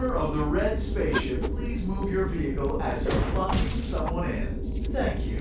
owner of the red spaceship, please move your vehicle as you're locking someone in. Thank you.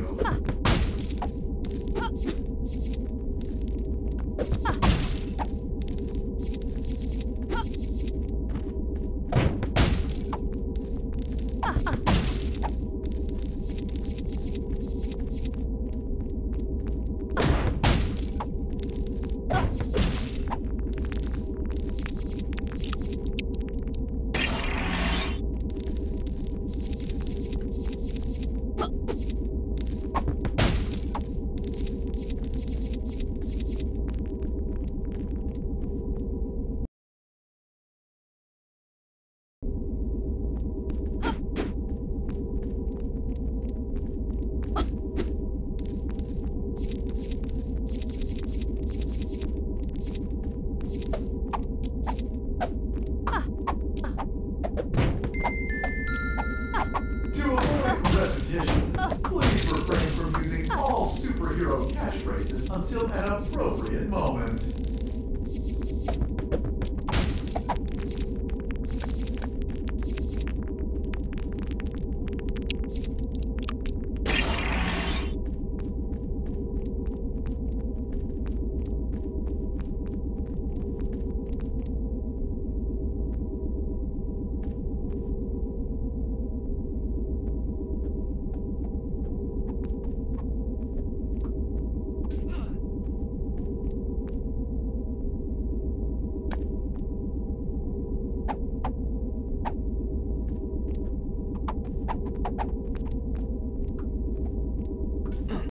Please refrain from using all superhero catchphrases until an appropriate moment.